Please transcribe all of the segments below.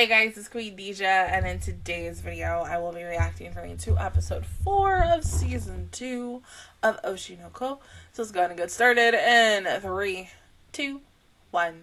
Hey guys, it's Queen Dija, and in today's video, I will be reacting to episode 4 of season 2 of Oshi no Ko. So let's go ahead and get started in 3, 2, 1,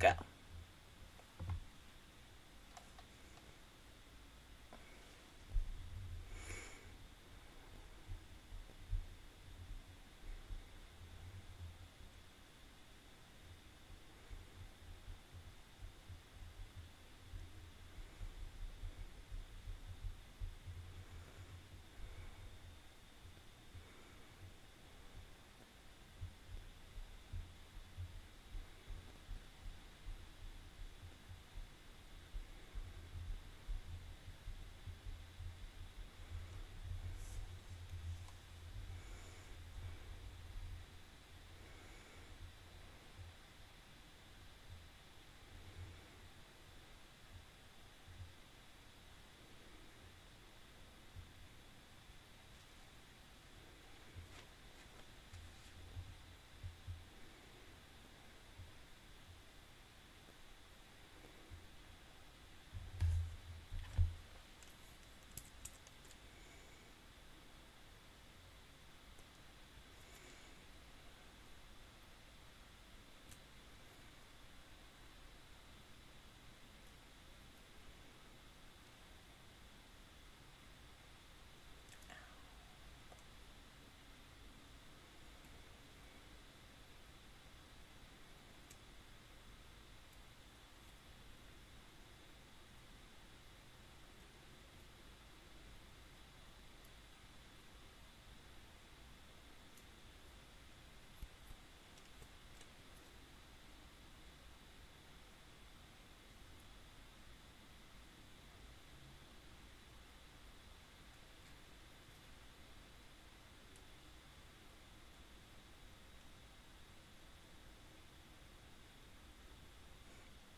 go.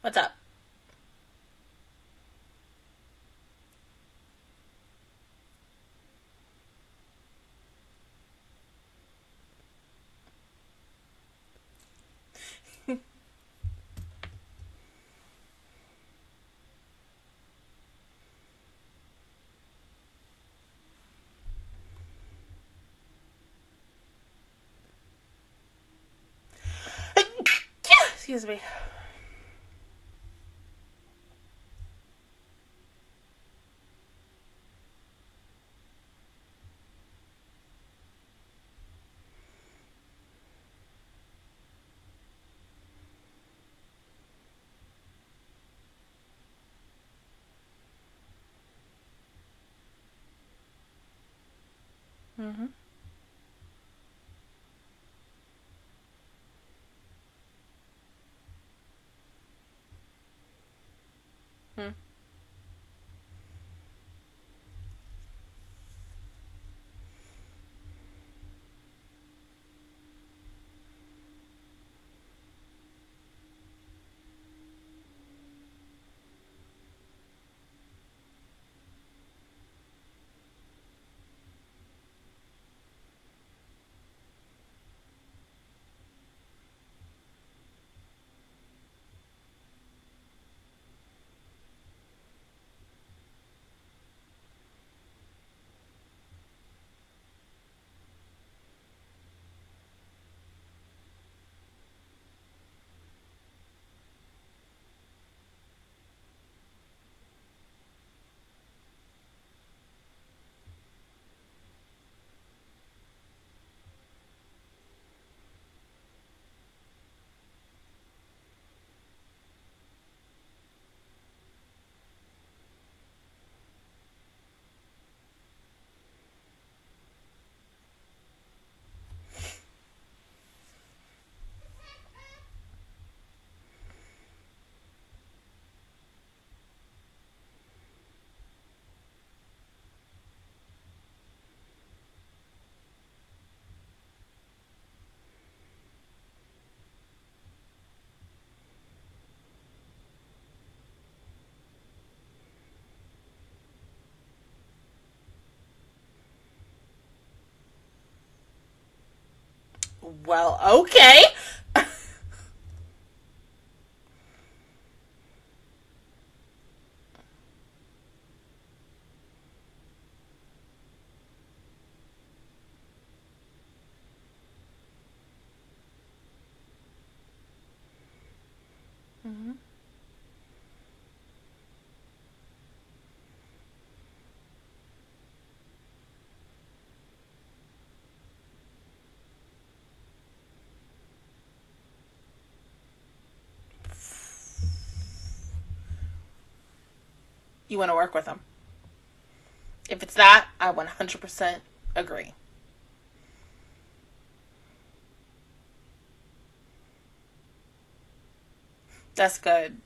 What's up? Excuse me. Mm-hmm. Well, okay. you want to work with them. If it's that, I 100% agree. That's good.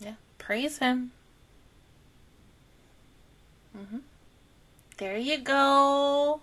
Yeah, praise him. There you go.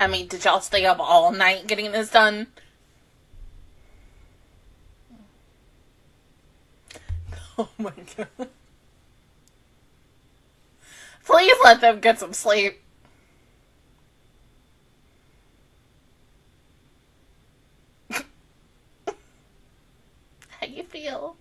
I mean, did y'all stay up all night getting this done? Oh my god. Please let them get some sleep. How you feel?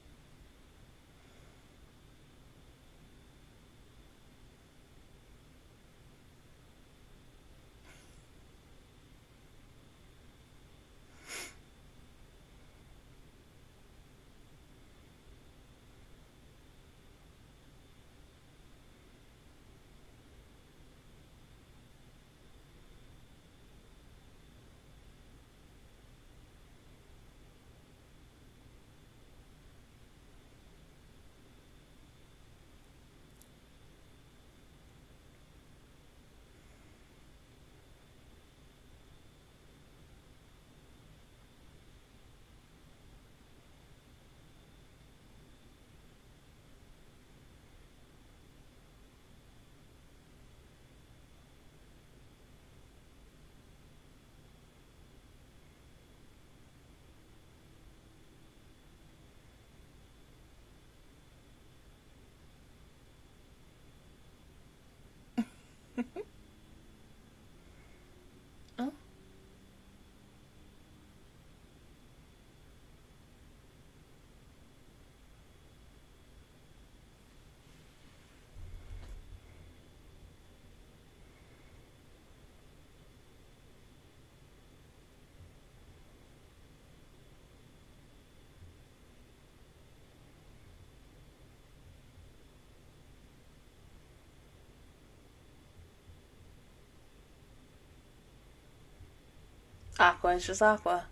Aqua is just Aqua.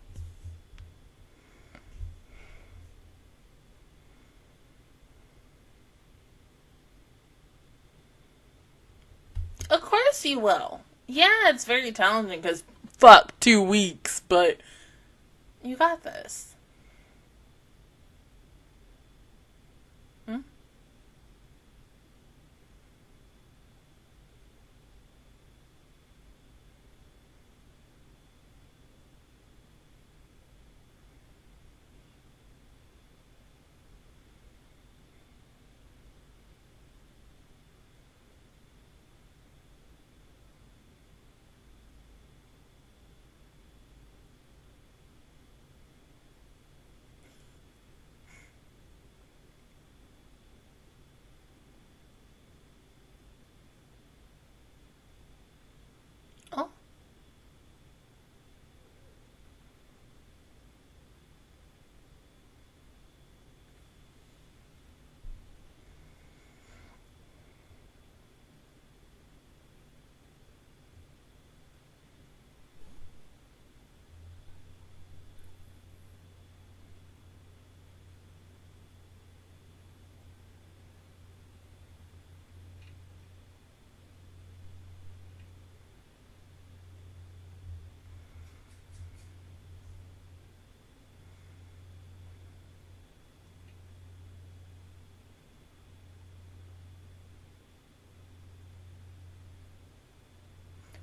Of course you will. Yeah, it's very challenging because fuck 2 weeks, but you got this. Hmm?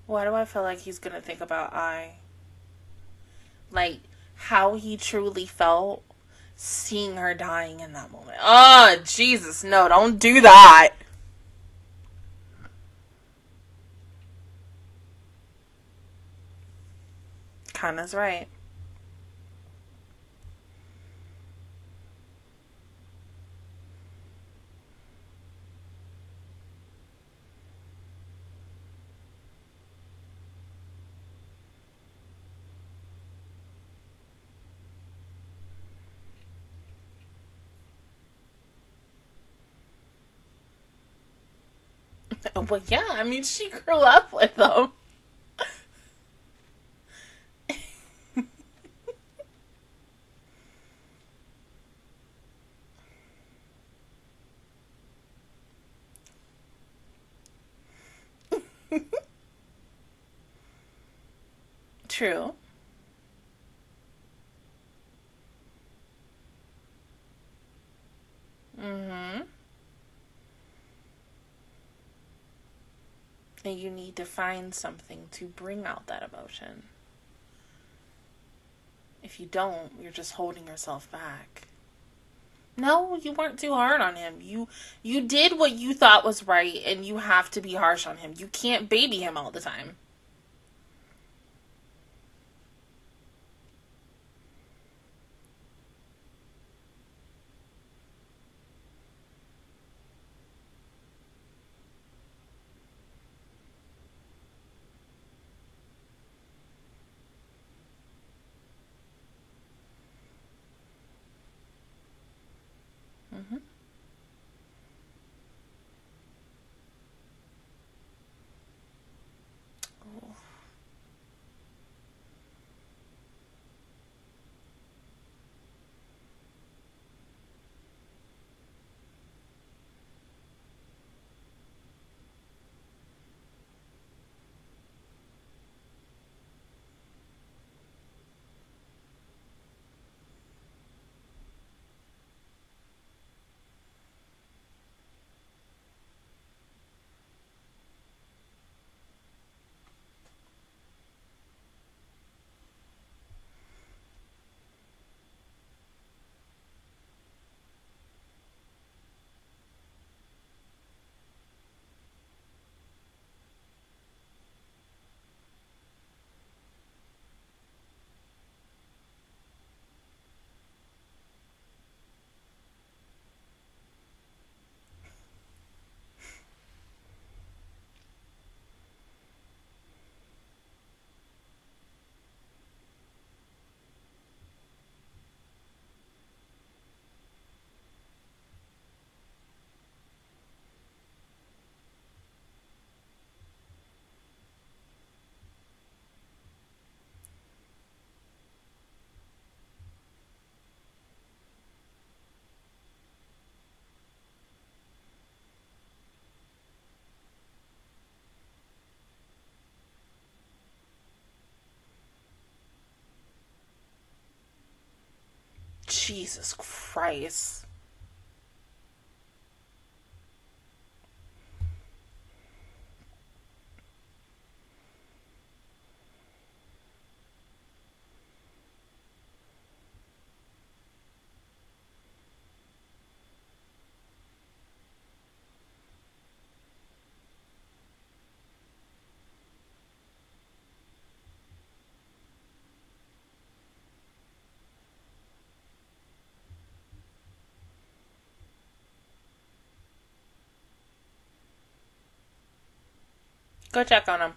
Why do I feel like he's gonna think about like, how he truly felt seeing her dying in that moment? Oh, Jesus, no, don't do that! Kana's right. Well, yeah, I mean, she grew up with them. True. You need to find something to bring out that emotion. If you don't, you're just holding yourself back. No, you weren't too hard on him. You did what you thought was right, and you have to be harsh on him. You can't baby him all the time. Jesus Christ. Go check on him.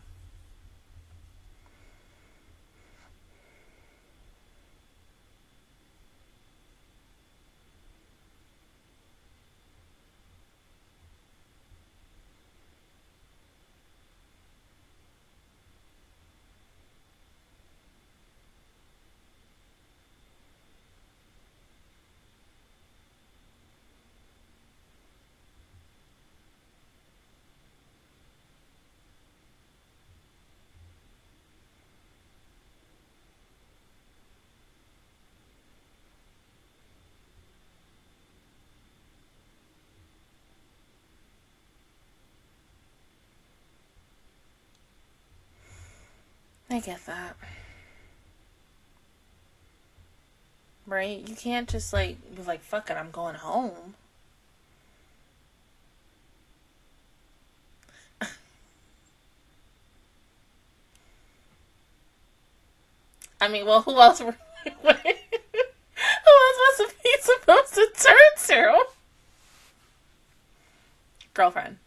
I get that. Right? You can't just like be like, fuck it, I'm going home. I mean, well, who else were who else was he supposed to turn to? Girlfriend.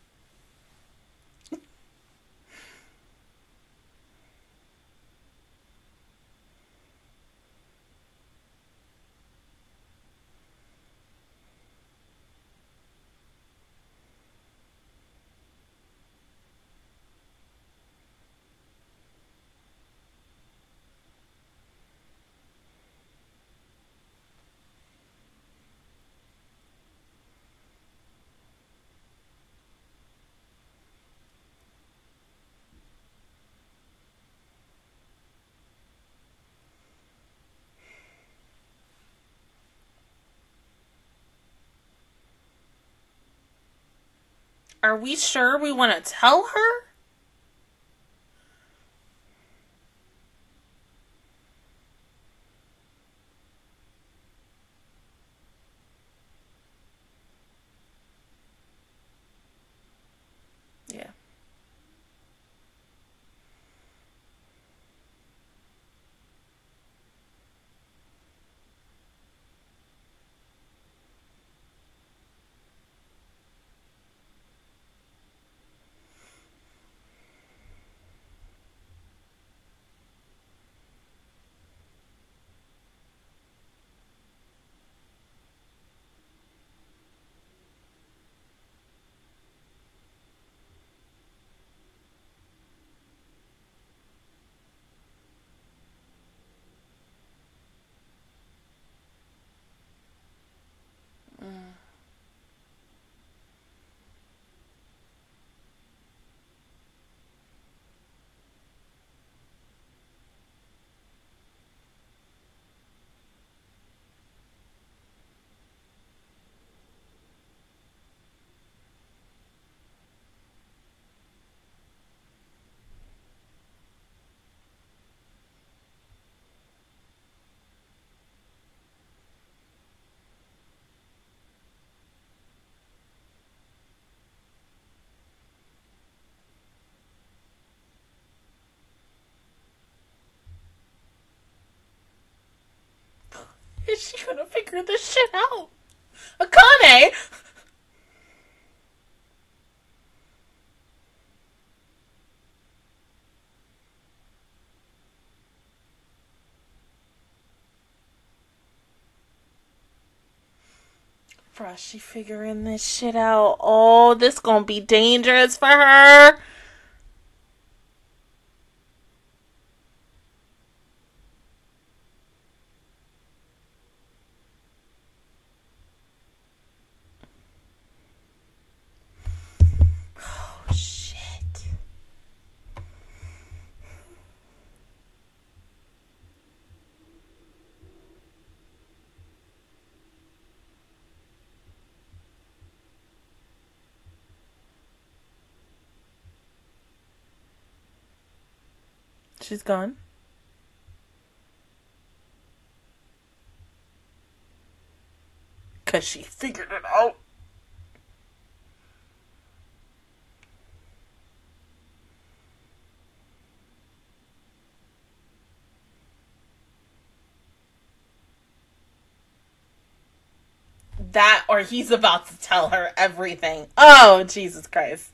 Are we sure we want to tell her? Yeah. Is she gonna figure this shit out? Akane! Bruh, she figuring this shit out. Oh, this gonna be dangerous for her. She's gone. Because she figured it out. That or he's about to tell her everything. Oh, Jesus Christ.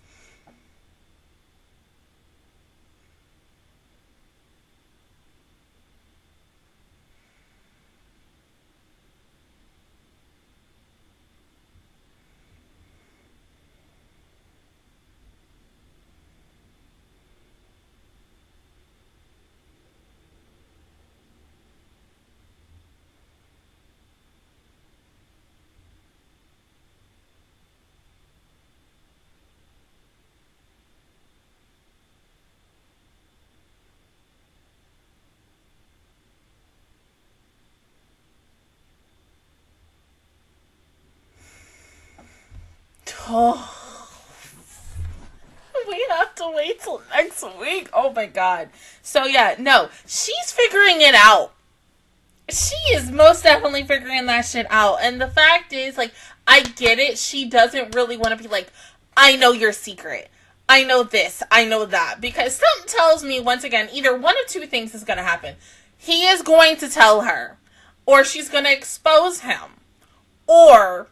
Oh, we have to wait till next week. Oh my God. So yeah, no, she's figuring it out. She is most definitely figuring that shit out. And the fact is, like, I get it. She doesn't really want to be like, I know your secret. I know this. I know that. Because something tells me, once again, either one of two things is going to happen. He is going to tell her, or she's going to expose him, or...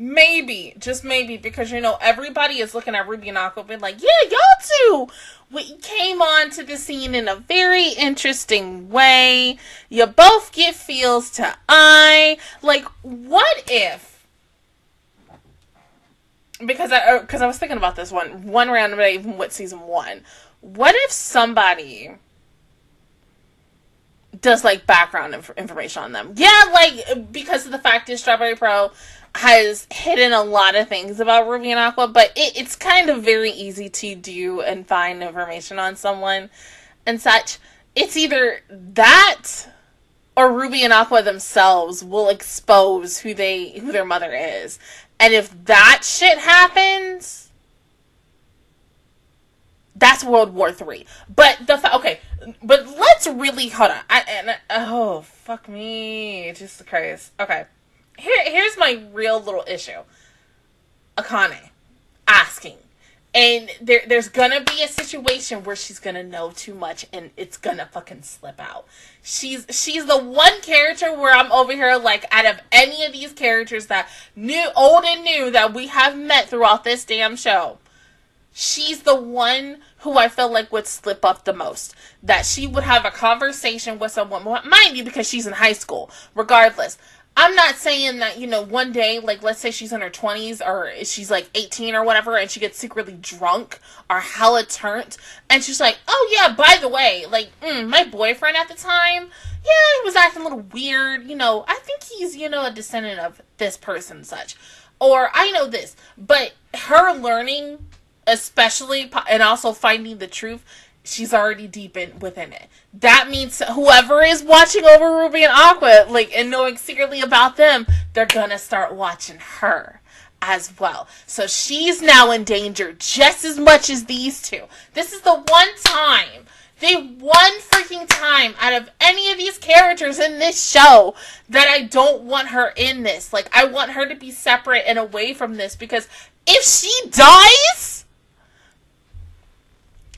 maybe, just maybe, because, you know, everybody is looking at Ruby and Aqua being like, yeah, y'all too. We came on to the scene in a very interesting way. You both get feels to I. Like, what if, because I was thinking about this one random day, even with season one, what if somebody does, like, background information on them? Yeah, like, because of the fact is Strawberry Pro has hidden a lot of things about Ruby and Aqua, but it's kind of very easy to do and find information on someone and such. It's either that or Ruby and Aqua themselves will expose who their mother is. And if that shit happens, that's World War III. But okay, but let's really, hold on. Oh, fuck me. Jesus Christ. Okay. Here's my real little issue. Akane asking. And there's gonna be a situation where she's gonna know too much and it's gonna fucking slip out. She's the one character where I'm over here like, out of any of these characters that old and new that we have met throughout this damn show, she's the one who I feel like would slip up the most. That she would have a conversation with someone, mind you, because she's in high school, regardless. I'm not saying that, you know, one day, like, let's say she's in her 20s or she's, like, 18 or whatever, and she gets secretly drunk or hella turnt, and she's like, oh, yeah, by the way, like, my boyfriend at the time, yeah, he was acting a little weird, you know, I think he's, you know, a descendant of this person and such, or I know this, but her learning, especially, and also finding the truth, she's already deep within it. That means whoever is watching over Ruby and Aqua, like, and knowing secretly about them, they're gonna start watching her as well. So she's now in danger just as much as these two. This is the one time, the one freaking time out of any of these characters in this show that I don't want her in this. Like, I want her to be separate and away from this, because if she dies...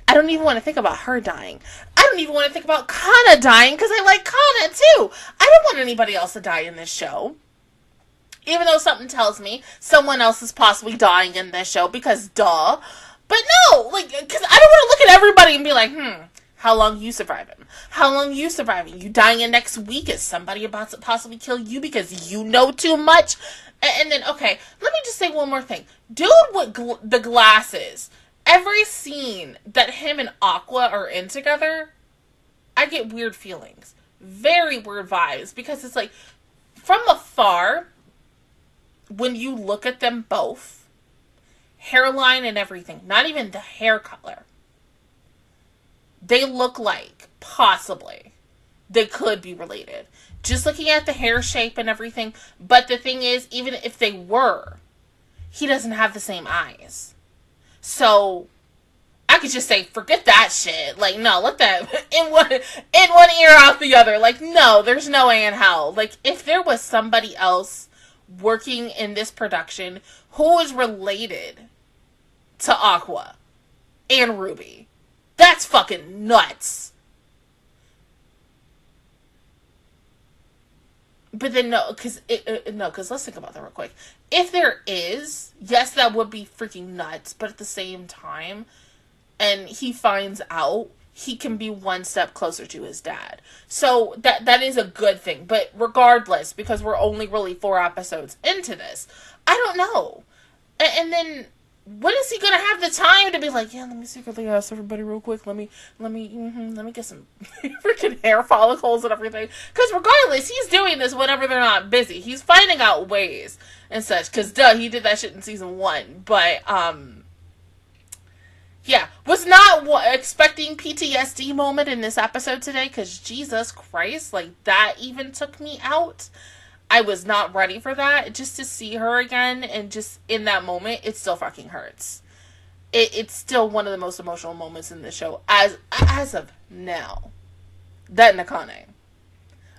I don't even want to think about her dying. I don't even want to think about Kana dying, because I like Kana too. I don't want anybody else to die in this show. Even though something tells me someone else is possibly dying in this show, because duh. But no, like, because I don't want to look at everybody and be like, how long you surviving? How long you surviving? You dying in next week? Is somebody about to possibly kill you because you know too much? And then, okay, let me just say one more thing. Dude with the glasses... every scene that him and Aqua are in together, I get weird feelings. Very weird vibes. Because it's like, from afar, when you look at them both, hairline and everything, not even the hair color, they look like, possibly, they could be related. Just looking at the hair shape and everything. But the thing is, even if they were, he doesn't have the same eyes. So, I could just say, forget that shit. Like, no, let that, in one ear out the other. Like, no, there's no way in hell. Like, if there was somebody else working in this production who is related to Aqua and Ruby, that's fucking nuts. But then, no, because let's think about that real quick. If there is, yes, that would be freaking nuts, but at the same time, and he finds out, he can be one step closer to his dad. So that is a good thing. But regardless, because we're only really 4 episodes into this, I don't know. And then, when is he gonna have the time to be like, yeah, let me secretly ask everybody real quick. Let me get some freaking hair follicles and everything. Because regardless, he's doing this whenever they're not busy. He's finding out ways and such. Because duh, he did that shit in season 1. But yeah, was not expecting PTSD moment in this episode today. Because Jesus Christ, like that even took me out. I was not ready for that. Just to see her again and just in that moment, it still fucking hurts. It's still one of the most emotional moments in the show as of now. That and Akane.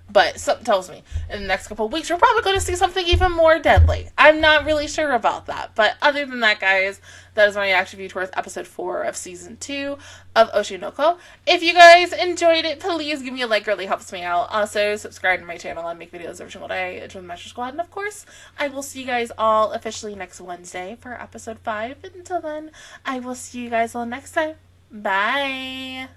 But something tells me in the next couple of weeks, we're probably going to see something even more deadly. I'm not really sure about that. But other than that, guys, that is my reaction view towards episode 4 of season 2 of Oshi no Ko. If you guys enjoyed it, please give me a like. It really helps me out. Also, subscribe to my channel. I make videos every single day. Join the Master Squad. And of course, I will see you guys all officially next Wednesday for episode 5. Until then, I will see you guys all next time. Bye.